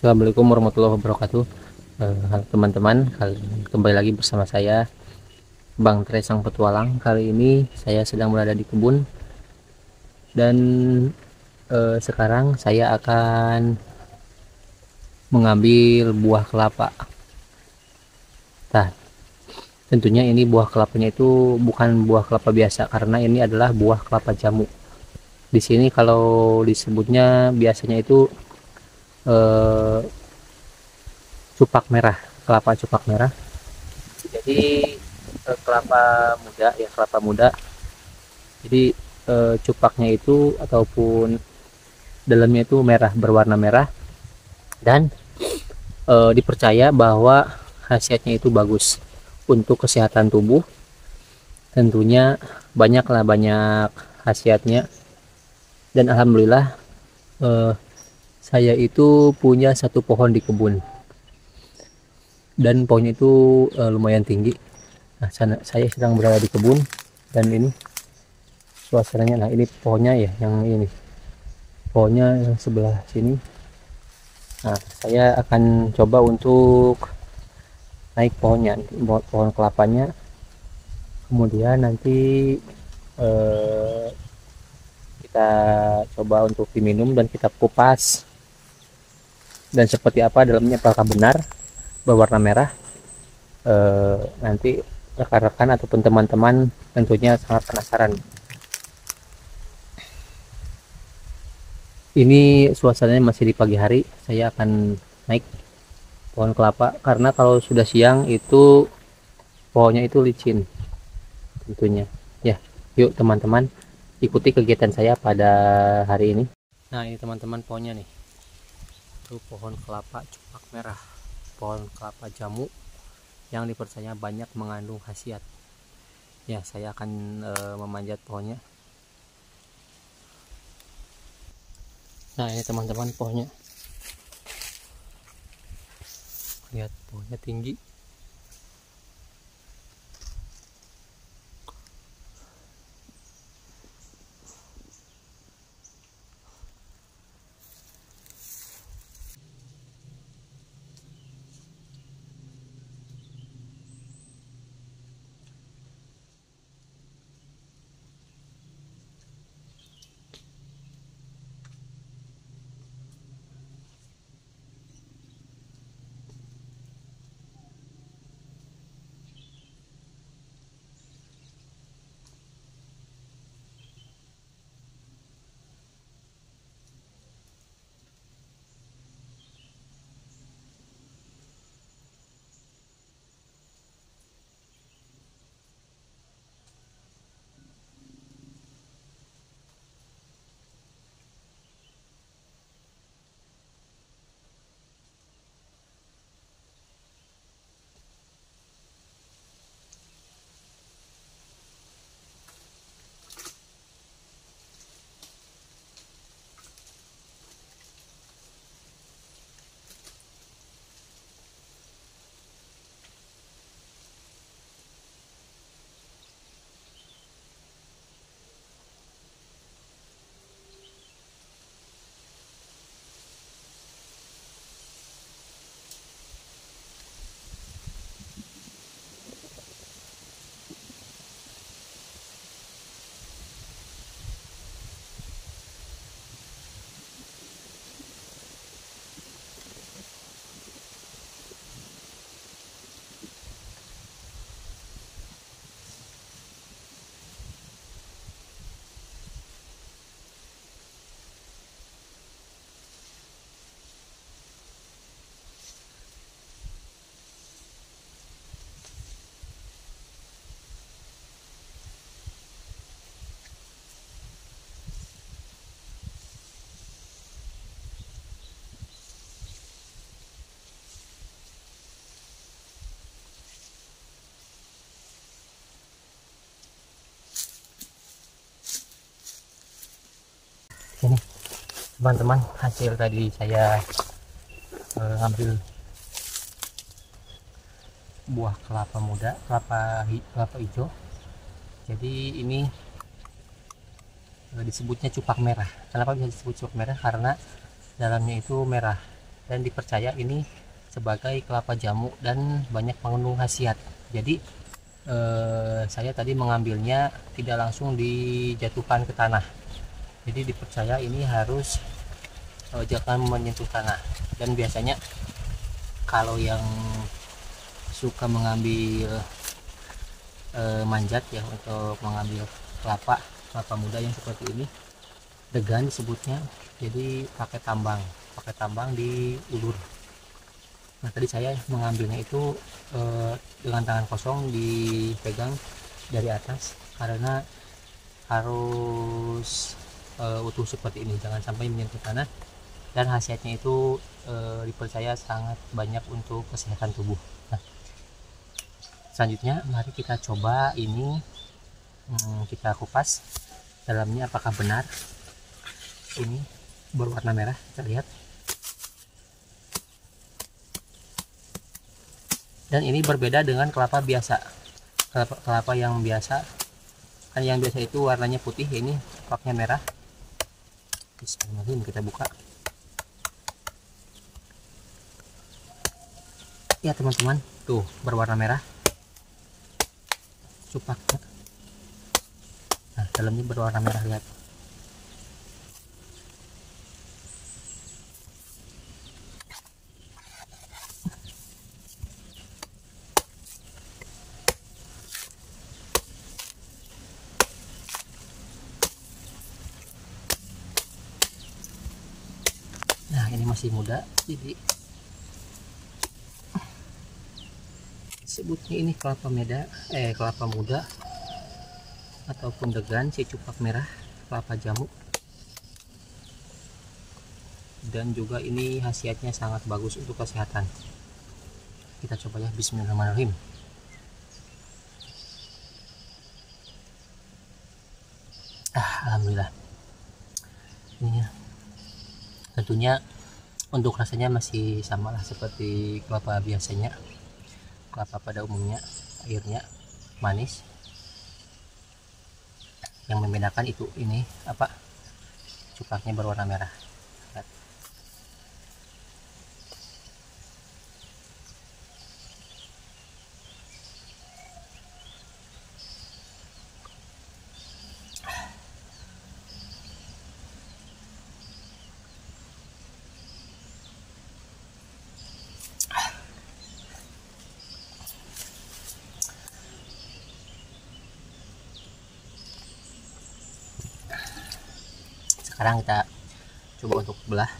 Assalamualaikum warahmatullahi wabarakatuh. Halo teman-teman, kembali lagi bersama saya Bang Tre Sang Petualang. Kali ini saya sedang berada di kebun dan sekarang saya akan mengambil buah kelapa. Nah, tentunya ini buah kelapanya itu bukan buah kelapa biasa karena ini adalah buah kelapa jamu. Di sini kalau disebutnya biasanya itu cupak merah, kelapa cupak merah. Jadi kelapa muda ya, kelapa muda. Jadi cupaknya itu ataupun dalamnya itu merah, berwarna merah, dan dipercaya bahwa khasiatnya itu bagus untuk kesehatan tubuh. Tentunya banyak khasiatnya, dan alhamdulillah saya itu punya satu pohon di kebun. Dan pohonnya itu lumayan tinggi. Nah, saya sedang berada di kebun dan ini suasananya. Nah, ini pohonnya ya, yang ini pohonnya yang sebelah sini. Nah, saya akan coba untuk naik pohonnya, pohon kelapanya. Kemudian nanti kita coba untuk diminum dan kita kupas. Dan seperti apa dalamnya, apakah benar berwarna merah, nanti rekan-rekan ataupun teman-teman tentunya sangat penasaran. Ini suasananya masih di pagi hari. Saya akan naik pohon kelapa karena kalau sudah siang itu pohonnya itu licin tentunya ya. Yuk teman-teman, ikuti kegiatan saya pada hari ini. Nah, ini teman-teman pohonnya nih, itu pohon kelapa cupak merah, pohon kelapa jamu yang dipercaya banyak mengandung khasiat. Ya, saya akan memanjat pohonnya. Nah, ini teman-teman pohonnya. Lihat, pohonnya tinggi. Ini teman-teman, hasil tadi saya ambil buah kelapa muda, kelapa hijau. Jadi ini disebutnya cupak merah. Kenapa bisa disebut cupak merah? Karena dalamnya itu merah, dan dipercaya ini sebagai kelapa jamu dan banyak mengandung khasiat. Jadi saya tadi mengambilnya tidak langsung dijatuhkan ke tanah, jadi dipercaya ini harus jangan menyentuh tanah. Dan biasanya kalau yang suka mengambil manjat ya, untuk mengambil kelapa muda yang seperti ini, degan disebutnya, jadi pakai tambang diulur. Nah tadi saya mengambilnya itu dengan tangan kosong, dipegang dari atas karena harus utuh seperti ini, jangan sampai menyentuh tanah. Dan khasiatnya itu dipercaya sangat banyak untuk kesehatan tubuh. Nah, selanjutnya mari kita coba ini, kita kupas dalamnya apakah benar ini berwarna merah. Kita lihat. Dan ini berbeda dengan kelapa biasa. Kelapa yang biasa kan, yang biasa itu warnanya putih, ini cupaknya merah. Bismillahirrahmanirrahim, kita buka ya teman-teman, tuh berwarna merah cupaknya. Nah dalamnya berwarna merah, lihat. Ini masih muda, jadi sebutnya ini kelapa muda ataupun degan si cupak merah, kelapa jamu. Dan juga ini khasiatnya sangat bagus untuk kesehatan. Kita coba ya, bismillahirrahmanirrahim. Alhamdulillah. Ini tentunya untuk rasanya masih sama lah seperti kelapa biasanya, kelapa pada umumnya. Airnya manis, yang membedakan itu ini apa, cupaknya berwarna merah. Lihat. Sekarang kita coba untuk belah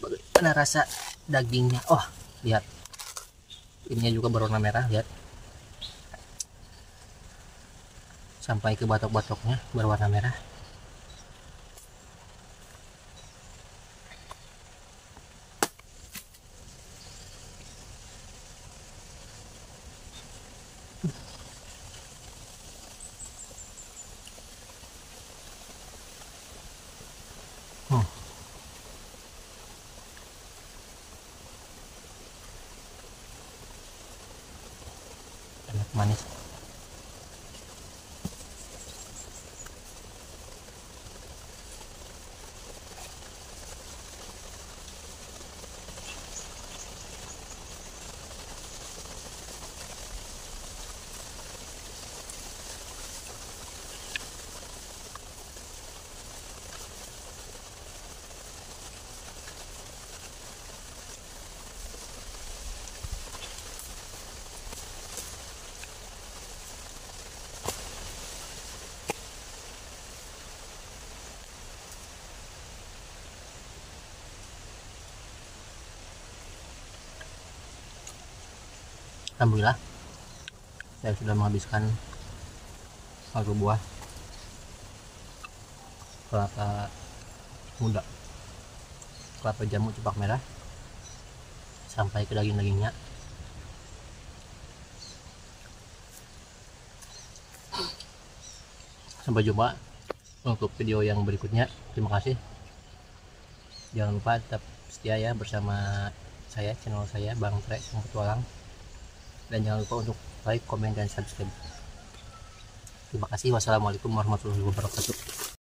bagaimana rasa dagingnya. Oh lihat, ininya juga berwarna merah, lihat, sampai ke batok-batoknya berwarna merah. Manis. Alhamdulillah, saya sudah menghabiskan satu buah kelapa muda, kelapa jamu cupak merah, sampai ke daging-dagingnya. Sampai jumpa untuk video yang berikutnya. Terima kasih. Jangan lupa tetap setia ya bersama saya, channel saya Bang Tre Sang Petualang. Dan jangan lupa untuk like, komen, dan subscribe. Terima kasih. Wassalamualaikum warahmatullahi wabarakatuh.